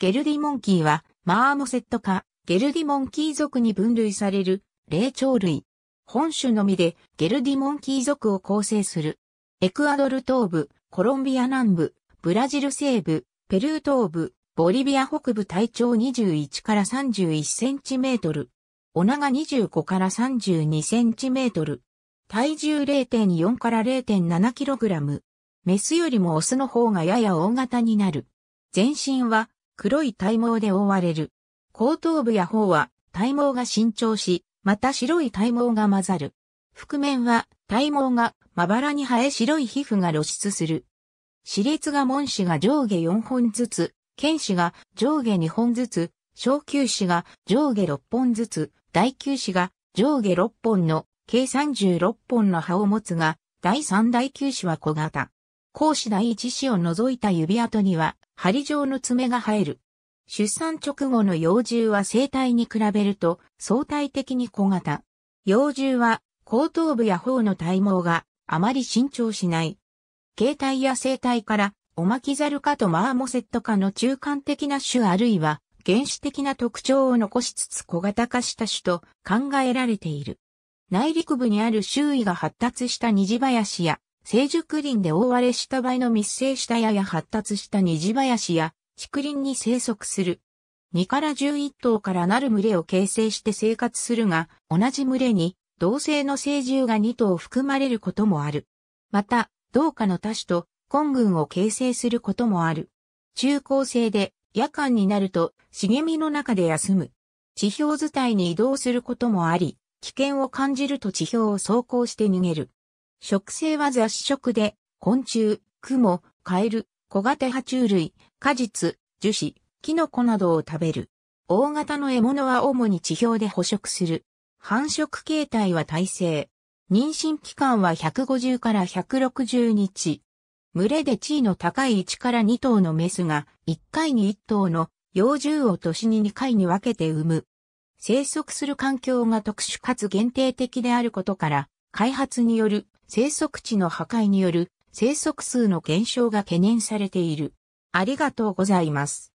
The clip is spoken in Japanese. ゲルディモンキーは、マーモセット科、ゲルディモンキー属に分類される、霊長類。本種のみで、ゲルディモンキー属を構成する。エクアドル東部、コロンビア南部、ブラジル西部、ペルー東部、ボリビア北部体長21から31センチメートル。お長25から32センチメートル。体重 0.4 から 0.7 キログラム。メスよりもオスの方がやや大型になる。全身は黒い体毛で覆われる。後頭部や頬は体毛が伸長し、また白い体毛が混ざる。腹面は体毛がまばらに生え白い皮膚が露出する。歯列が門歯が上下4本ずつ、犬歯が上下2本ずつ、小臼歯が上下6本ずつ、大臼歯が上下6本の計36本の歯を持つが、第3大臼歯は小型。後歯第1歯を除いた指跡には針状の爪が生える。出産直後の幼獣は成体に比べると相対的に小型。幼獣は後頭部や頬の体毛があまり伸長しない。形態や生態からオマキザル科とマーモセット科の中間的な種あるいは原始的な特徴を残しつつ小型化した種と考えられている。内陸部にある周囲が発達した虹林や成熟林で覆われした場合の密生したやや発達した虹林や竹林に生息する。2から11頭からなる群れを形成して生活するが、同じ群れに同性の成獣が2頭含まれることもある。また、同科の他種と混群を形成することもある。中高生で夜間になると茂みの中で休む。地表伝いに移動することもあり、危険を感じると地表を走行して逃げる。食性は雑食で、昆虫、クモ、カエル、小型爬虫類、果実、樹脂、キノコなどを食べる。大型の獲物は主に地表で捕食する。繁殖形態は胎生。妊娠期間は150から160日。群れで地位の高い1から2頭のメスが1回に1頭の幼獣を年に2回に分けて産む。生息する環境が特殊かつ限定的であることから、開発による生息地の破壊による生息数の減少が懸念されている。ありがとうございます。